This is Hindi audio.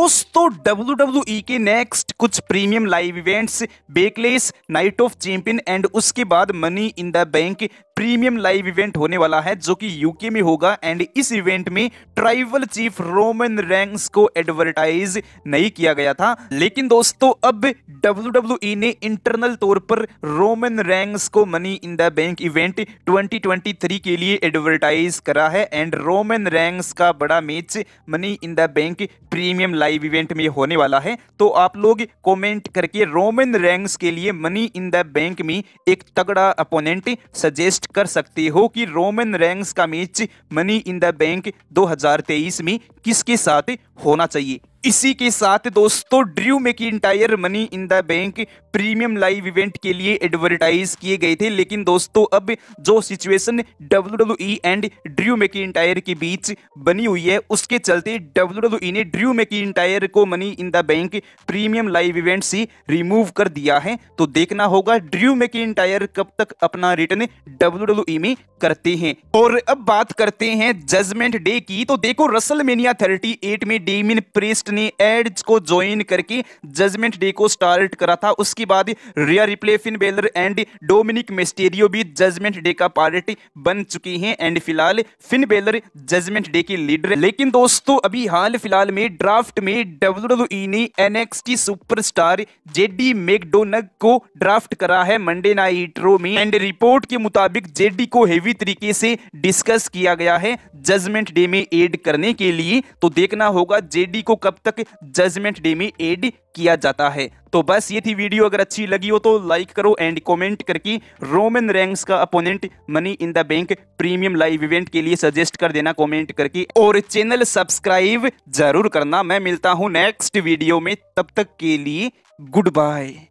दोस्तों WWE के नेक्स्ट कुछ premium live events backlash, night of champion and उसके बाद money in the bank premium live event होने वाला है जो कि यूके में होगा। एंड इस इवेंट में ट्राइबल चीफ रोमन रेंस को एडवर्टाइज नहीं किया गया था, लेकिन दोस्तों अब WWE ने इंटरनल तौर पर रोमन रेंस को money in the bank event 2023 के लिए एडवर्टाइज करा है। एंड रोमन रेंस का बड़ा match money in the bank premium live event में होने वाला है। तो आप लोग कमेंट करके रोमन रेंस के लिए मनी इन द बैंक में एक तगड़ा अपोनेंट सजेस्ट कर सकते हो कि रोमन रेंस का match money in the bank 2023 में किसके साथ होना चाहिए। इसी के साथ दोस्तों Drew McIntyre money in the bank premium live event के लिए एडवर्टाइज किए गए थे, लेकिन दोस्तों अब जो situation WWE and Drew McIntyre के बीच बनी हुई है उसके चलते WWE ने ड्रू मैकिंटायर को money in the bank premium live event से रिमूव कर दिया है। तो देखना होगा ड्रू मैकिंटायर कब तक अपना रिटर्न WWE में करते हैं। और अब बात करते हैं जजमेंट डे की। तो देखो रेसलमेनिया 38 में डेमिन प्रीस्ट ने एड्स को ज्वाइन करके जजमेंट डे को स्टार्ट करा था। उसके बाद Rhea Ripley, Finn Balor and Dominik Mysterio भी जजमेंट डे का पार्ट बन चुकी हैं। एंड फिलहाल फिन बेलर जजमेंट डे की लीडर, लेकिन दोस्तों अभी हाल फिलहाल में ड्राफ्ट में WWE ने NXT सुपरस्टार जेडी मैकडोनग को ड्राफ्ट करा है मंडे नाइट रो में। एंड रिपोर्ट के मुताबिक जेडी को हेवी तरीके से डिस्कस किया गया है जजमेंट डे में एड करने के लिए। तो देखना होगा जेडी को कब तक जजमेंट डे में एड किया जाता है। तो बस ये थी वीडियो, अगर अच्छी लगी हो तो लाइक करो एंड कमेंट करके रोमन रेंस का opponent money in the bank premium live event के लिए सजेस्ट कर देना कमेंट करके, और चैनल सब्सक्राइब जरूर करना। मैं मिलता हूं नेक्स्ट वीडियो में, तब तक के लिए गुड बाय।